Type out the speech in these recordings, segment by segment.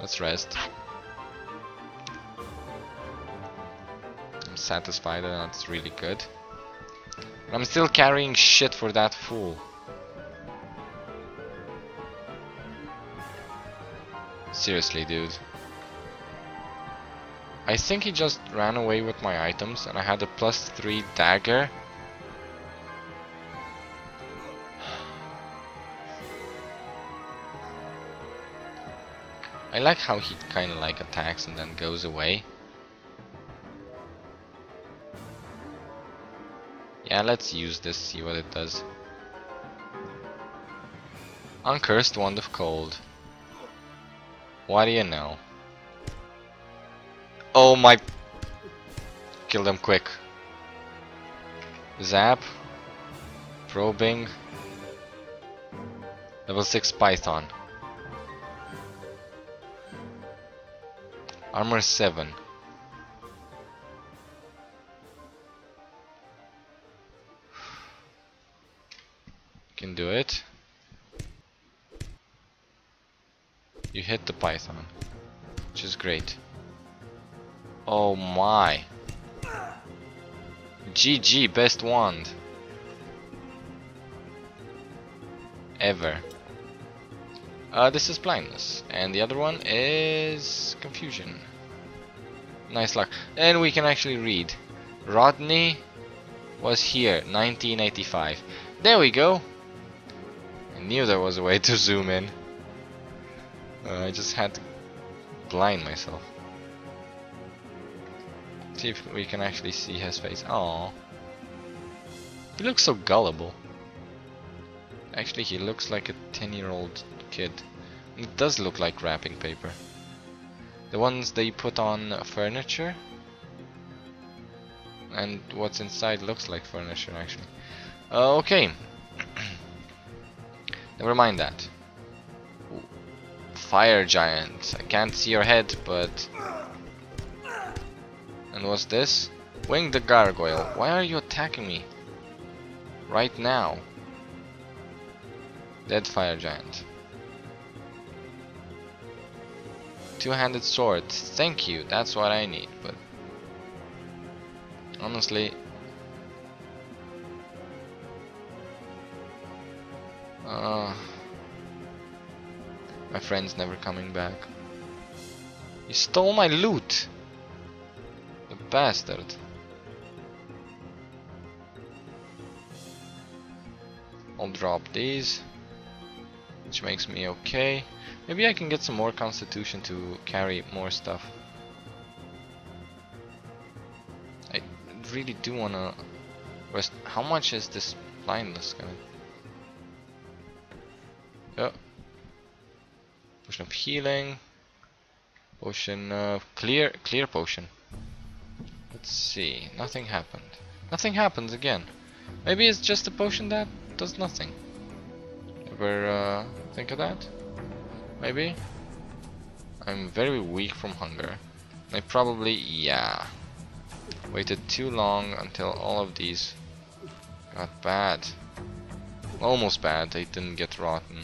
Let's rest. I'm satisfied and that's really good. But I'm still carrying shit for that fool. Seriously, dude. I think he just ran away with my items and I had a +3 dagger. I like how he kinda like attacks and then goes away. Yeah, let's use this, see what it does. Uncursed Wand of Cold. What do you know? Oh my... Kill them quick. Zap. Probing. Level 6 Python. Armor 7. Can do it. You hit the python, which is great. Oh my. GG, best wand ever. This is blindness and the other one is confusion. Nice luck. And we can actually read. Rodney was here 1985. There we go. I knew there was a way to zoom in. I just had to blind myself. See if we can actually see his face. Aww, he looks so gullible. Actually, he looks like a 10-year-old kid. It does look like wrapping paper. The ones they put on furniture. And what's inside looks like furniture, actually. Okay. Never mind that. Fire giant. I can't see your head, but... And what's this? Wing the gargoyle. Why are you attacking me? Right now. Dead fire giant. Two-handed sword. Thank you. That's what I need, but... Honestly... my friend's never coming back. You stole my loot! The bastard. I'll drop these. Which makes me okay. Maybe I can get some more constitution to carry more stuff. I really do wanna rest. How much is this blindness gonna? Oh. Potion of healing. Potion of clear potion. Let's see. Nothing happened. Nothing happens again. Maybe it's just a potion that does nothing. Ever think of that? Maybe. I'm very weak from hunger. I probably, yeah, waited too long until all of these got bad. Almost bad. They didn't get rotten.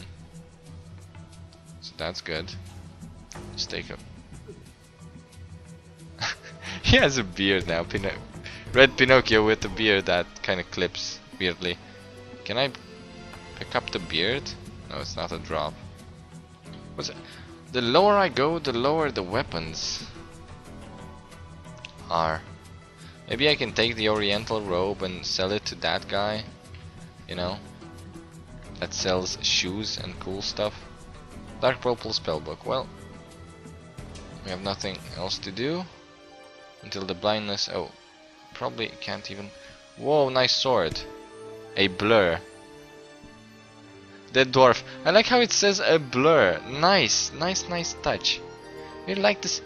So that's good. Let's take a... He has a beard now. Red Pinocchio with a beard that kind of clips weirdly. Can I pick up the beard? No, it's not a drop. What's it? The lower I go, the lower the weapons are. Maybe I can take the oriental robe and sell it to that guy, you know, that sells shoes and cool stuff. Dark purple spellbook. Well, we have nothing else to do until the blindness. Oh, probably can't even. Whoa, nice sword. A blur. Dead dwarf. I like how it says a blur. Nice, nice, nice touch. Really like this.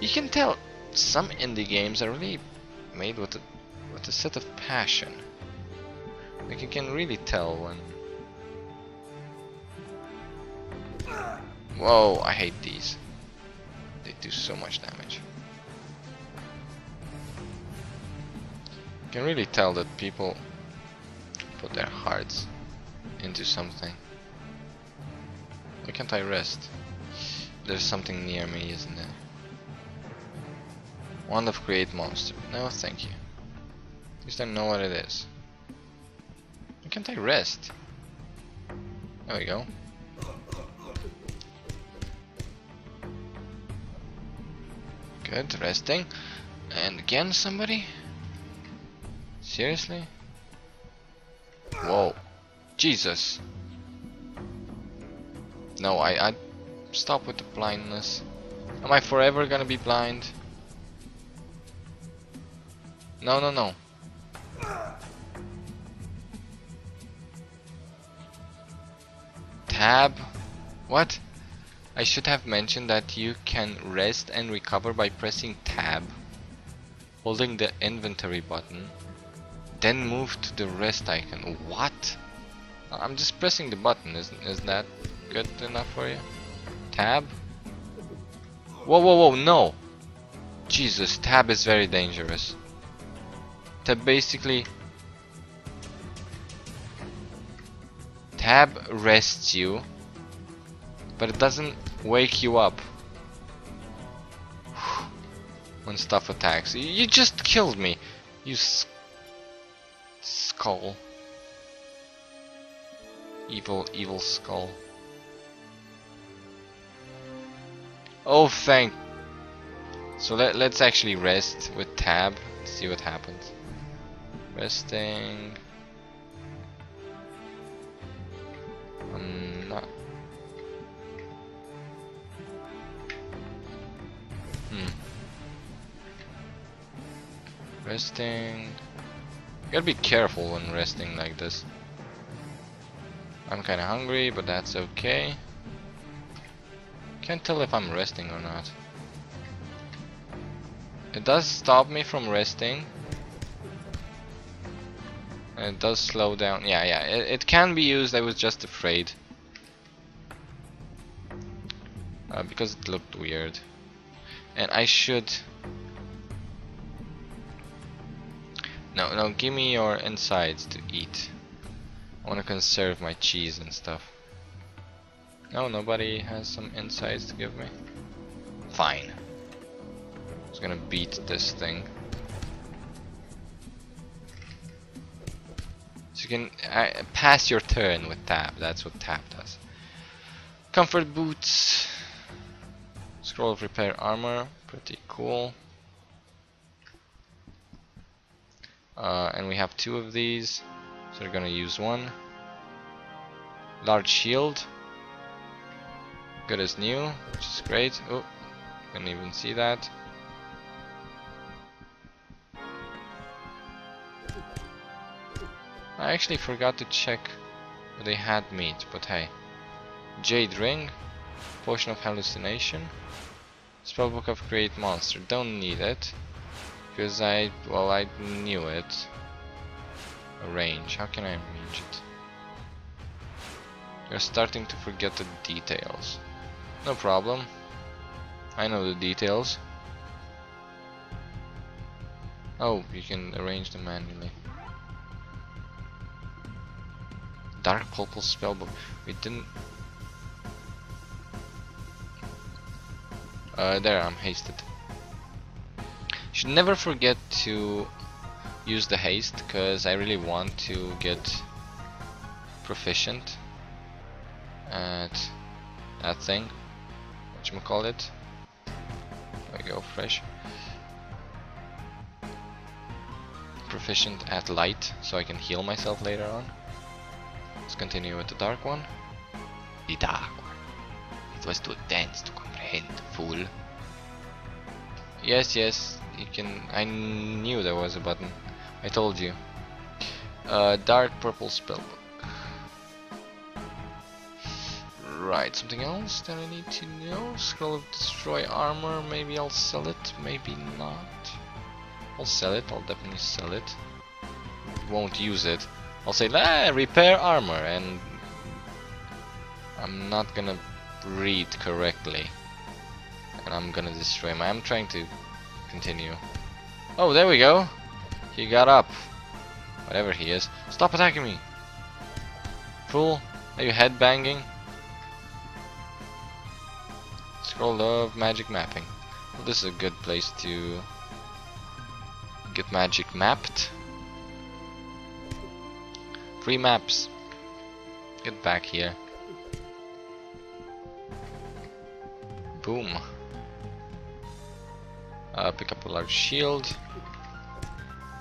You can tell some indie games are really made with a set of passion. Like you can really tell when. Whoa, I hate these. They do so much damage. You can really tell that people put their hearts into something. Why can't I rest? There's something near me, isn't there? Wand of Create Monster. No, thank you. At least I know what it is. Why can't I rest? There we go. Good, resting. And again, somebody? Seriously? Whoa. Jesus. No, I stop with the blindness. Am I forever gonna be blind? No, no, no. Tab? What? I should have mentioned that you can rest and recover by pressing tab, holding the inventory button, then move to the rest icon. What? I'm just pressing the button. Isn't that good enough for you? Tab? Whoa, whoa, whoa, no! Jesus, tab is very dangerous. Tab basically... Tab rests you, but it doesn't wake you up when stuff attacks. You just killed me, you skull. Evil, evil skull. Oh, thank. So let's actually rest with tab. Let's see what happens. Resting. Resting. You gotta be careful when resting like this. I'm kinda hungry, but that's okay. Can't tell if I'm resting or not. It does stop me from resting. And it does slow down. Yeah, yeah, it can be used. I was just afraid. Because it looked weird. And I should... No, no, give me your insides to eat. I want to conserve my cheese and stuff. No, nobody has some insides to give me? Fine. I'm just gonna beat this thing. So you can pass your turn with tab. That's what tab does. Comfort boots. Scroll of repair armor. Pretty cool. And we have two of these, so we're gonna use one. Large shield, good as new, which is great. Oh, couldn't even see that. I actually forgot to check if they had meat, but hey. Jade ring, potion of hallucination, spellbook of create monster. Don't need it. Because I knew it. Arrange. How can I arrange it? You're starting to forget the details. No problem. I know the details. Oh, you can arrange them manually. Dark purple spellbook. We didn't. There. I'm hasted. Should never forget to use the haste because I really want to get proficient at that thing. Whatchamacallit? There we go, fresh. Proficient at light so I can heal myself later on. Let's continue with the dark one. The dark one. It was too dense to comprehend, fool. Yes, yes. You can. I knew there was a button. I told you. Dark purple spellbook. Right. Something else that I need to know. Scroll of destroy armor. Maybe I'll sell it. Maybe not. I'll sell it. I'll definitely sell it. Won't use it. I'll say, ah, repair armor, and I'm not gonna read correctly, and I'm gonna destroy my. I'm trying to. Continue. Oh, there we go. He got up. Whatever he is. Stop attacking me. Fool. Are you headbanging? Scroll of magic mapping. Well, this is a good place to get magic mapped. Free maps. Get back here. Boom. Pick up a large shield.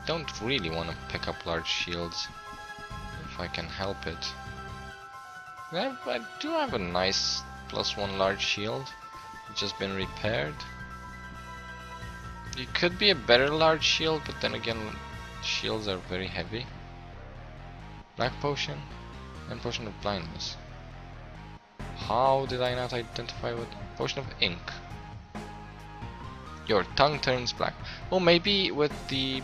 Don't really want to pick up large shields if I can help it. I do have a nice +1 large shield. It's just been repaired. It could be a better large shield, but then again, shields are very heavy. Black potion and potion of blindness. How did I not identify with potion of ink? Your tongue turns black. Oh, maybe with the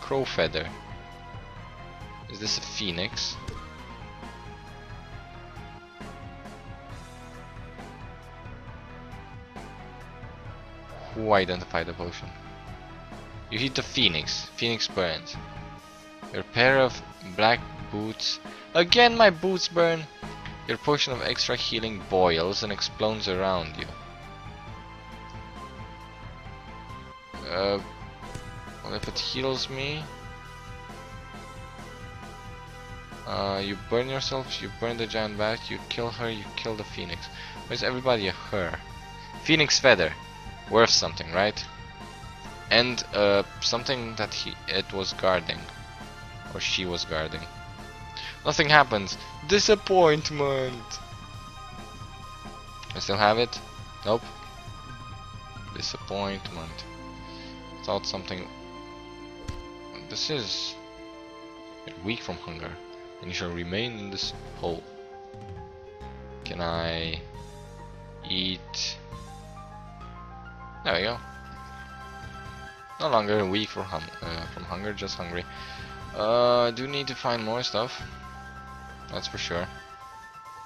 crow feather. Is this a phoenix? Who identified the potion? You hit the phoenix. Phoenix burns. Your pair of black boots. Again, my boots burn. Your potion of extra healing boils and explodes around you. Well, if it heals me, you burn yourself, you burn the giant bat, you kill her, you kill the phoenix. Why is everybody a her? Phoenix feather, worth something, right? And something that it was guarding, or she was guarding. Nothing happens. Disappointment. I still have it. Nope. Disappointment. Out something. This is weak from hunger, and you shall remain in this hole. Can I eat? There we go. No longer weak from hunger, just hungry. I do need to find more stuff. That's for sure.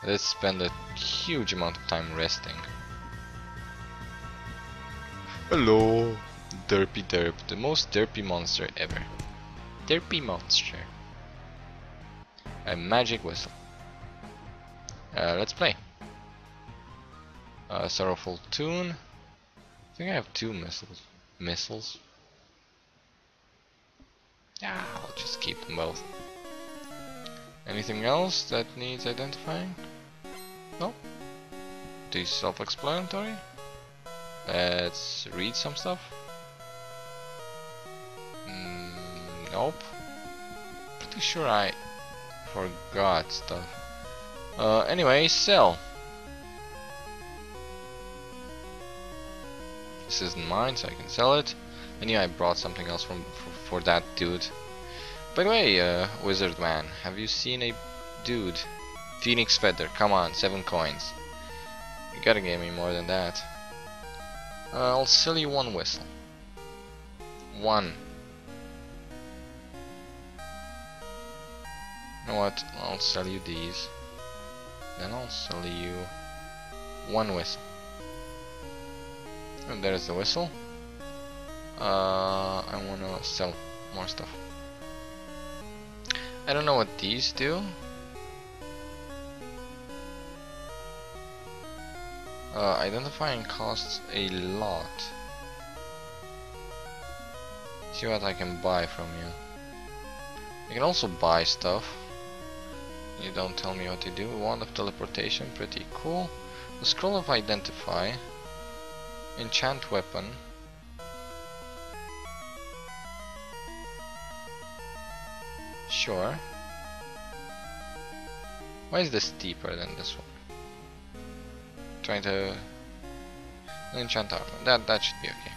Let's spend a huge amount of time resting. Hello. Derpy Derp, the most derpy monster ever. Derpy monster. A magic whistle. Let's play. Sorrowful tune. I think I have two missiles. Yeah, I'll just keep them both. Anything else that needs identifying? No. Too self-explanatory. Let's read some stuff. Nope. Pretty sure I forgot stuff. Anyway, sell. This isn't mine, so I can sell it. I knew I brought something else for that dude. By the way, wizard man, have you seen a dude? Phoenix feather. Come on, 7 coins. You gotta give me more than that. I'll sell you one whistle. One. You know what? I'll sell you these. Then I'll sell you one whistle. And there's the whistle. I wanna sell more stuff. I don't know what these do. Identifying costs a lot. See what I can buy from you. You can also buy stuff. You don't tell me what to do. Wand of teleportation, pretty cool. The scroll of identify. Enchant weapon. Sure. Why is this steeper than this one? Trying to enchant armor. That should be okay.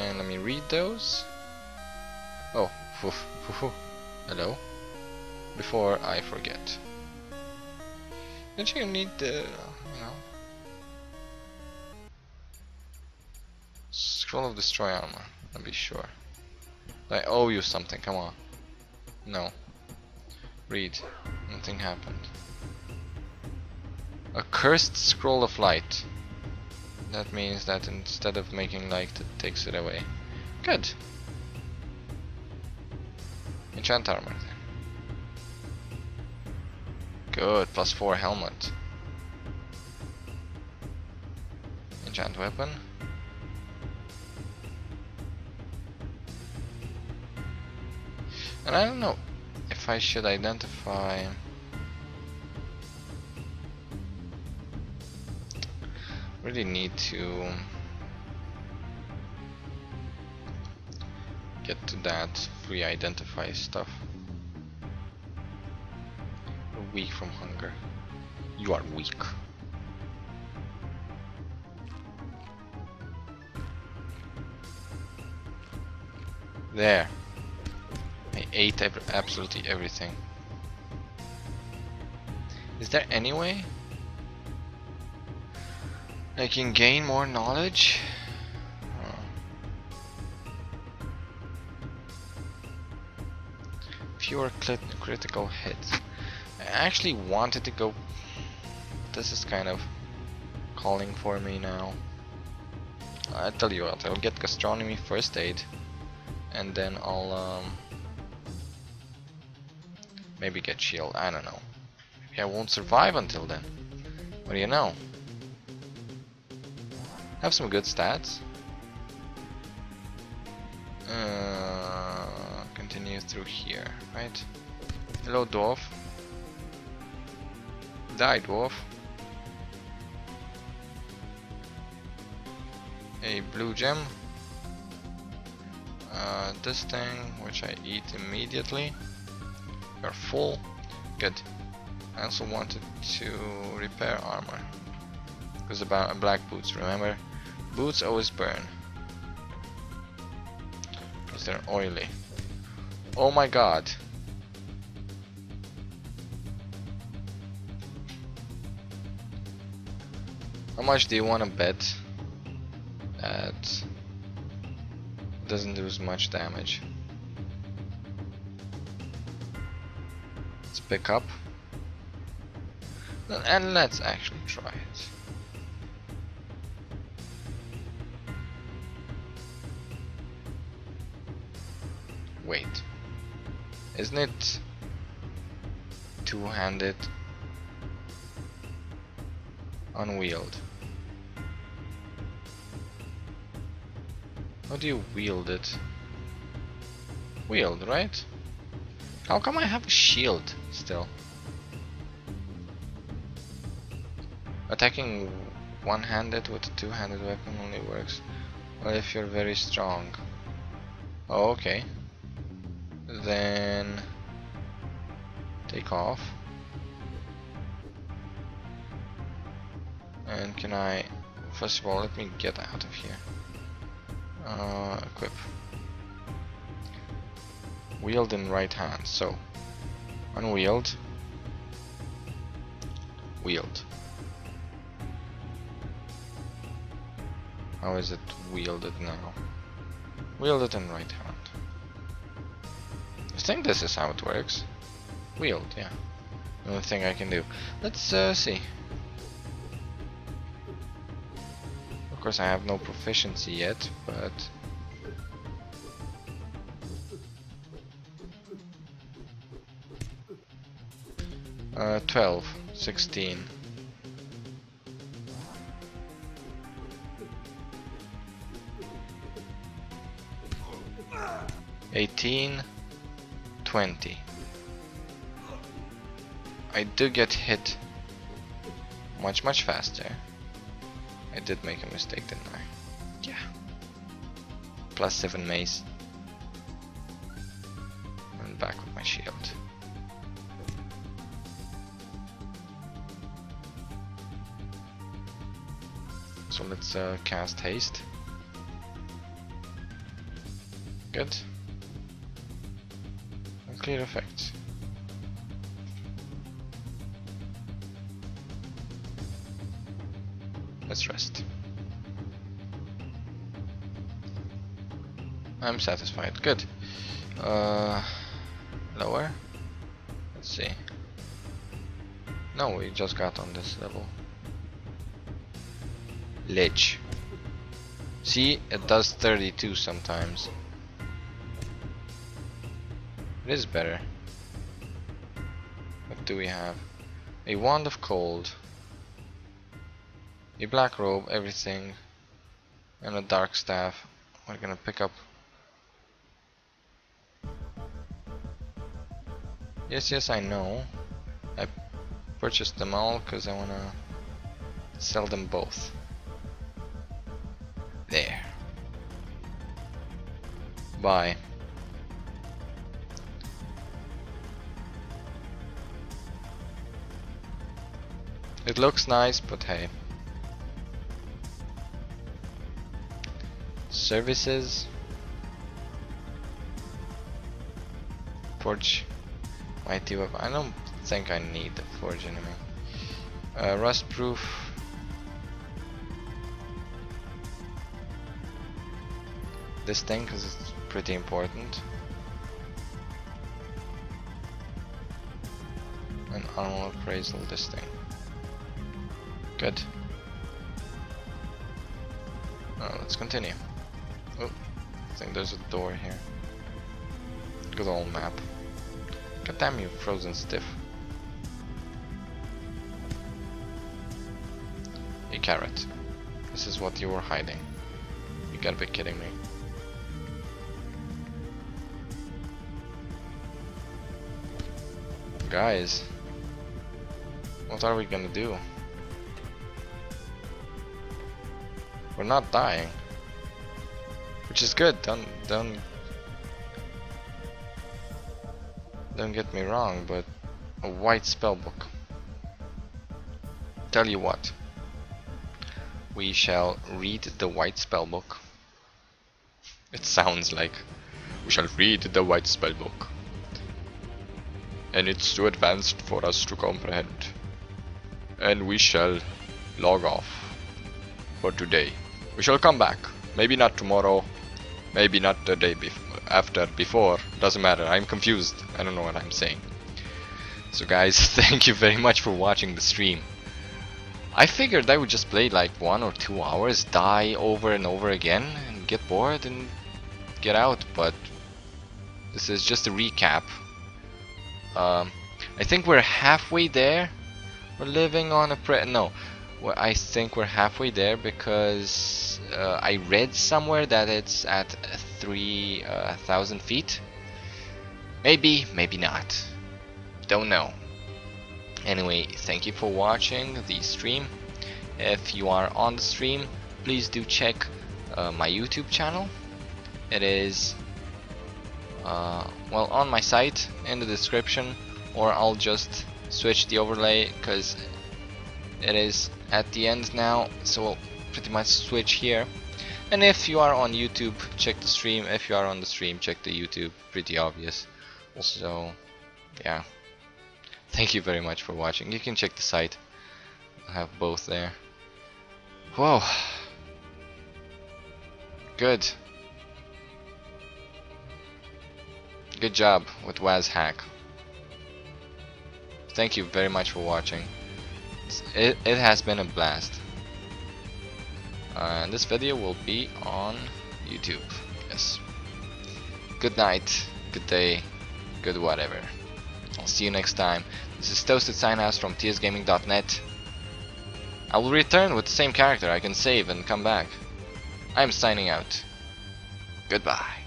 And let me read those. Oh, hello. Before I forget. Don't you need the, you know, scroll of destroy armor? I'll be sure. I owe you something. Come on. No. Read. Nothing happened. A cursed scroll of light. That means that instead of making light, it takes it away. Good. Enchant armor. Good, +4 helmet. giant weapon. And I don't know if I should identify... Really need to get to that free identify stuff. You're weak from hunger. You are weak. There. I ate absolutely everything. Is there any way I can gain more knowledge? Fewer critical hits. I actually wanted to go... This is kind of calling for me now. I tell you what, I'll get gastronomy, first aid, and then I'll maybe get shield, I don't know. Maybe I won't survive until then. What do you know? Have some good stats. Continue through here, right? Hello, dwarf. Die, dwarf. A blue gem. This thing, which I eat immediately. You're full. Good. I also wanted to repair armor. Because about black boots, remember? Boots always burn. Because they're oily. Oh my god. How much do you want to bet that it doesn't do as much damage? Let's pick up. And let's actually try it. Wait, isn't it two-handed on wield? How do you wield it? Wield, right? How come I have a shield still? Attacking one-handed with a two-handed weapon only works well if you're very strong. Oh, okay. Then take off. And can I, first of all, let me get out of here. Equip. Wield in right hand. So unwield. Wield. How is it wielded now? Wielded in right hand. I think this is how it works. Wield, yeah. The only thing I can do. Let's see. Of course I have no proficiency yet, but... uh, 12, 16. Eighteen. 20. I do get hit much faster. I did make a mistake, didn't I? Yeah. Plus 7 mace. And back with my shield. So let's cast haste. Good. Clear effects. Let's rest. I'm satisfied. Good. Lower. Let's see. No, we just got on this level. Lich. See, it does 32 sometimes. It is better. What do we have? A wand of cold, a black robe, everything. and a dark staff. We're gonna pick up. Yes, yes, I know. I purchased them all because I wanna sell them both. There. Bye. It looks nice, but hey. Services. Forge. Mighty weapon. I don't think I need the forge anymore. Rust proof. This thing, because it's pretty important. And armor appraisal, this thing. Good. Let's continue. Oh, I think there's a door here. Good old map. God damn you, frozen stiff. A carrot. This is what you were hiding. You gotta be kidding me. Guys, what are we gonna do? We're not dying, which is good. Don't get me wrong, but a white spellbook. Tell you what, we shall read the white spellbook. It sounds like we shall read the white spellbook, and it's too advanced for us to comprehend, and we shall log off for today. We shall come back. Maybe not tomorrow. Maybe not the day before. Doesn't matter. I'm confused. I don't know what I'm saying. So guys, thank you very much for watching the stream. I figured I would just play like 1 or 2 hours, die over and over again, and get bored and get out, but this is just a recap. I think we're halfway there. We're living on a prayer. No. Well, I think we're halfway there because I read somewhere that it's at 3,000 feet. Maybe, maybe not. Don't know. Anyway, thank you for watching the stream. If you are on the stream, please do check my YouTube channel. It is well, on my site in the description, or I'll just switch the overlay because it is at the end now, so we'll pretty much switch here. And if you are on YouTube, check the stream. If you are on the stream, check the YouTube. Pretty obvious. So yeah, thank you very much for watching. You can check the site. I have both there. Whoa, good job with WazHack. Thank you very much for watching. It has been a blast. And this video will be on YouTube. Yes. Good night, good day, good whatever. I'll see you next time. This is Toasted Synapse from tsgaming.net. I will return with the same character. I can save and come back. I'm signing out. Goodbye.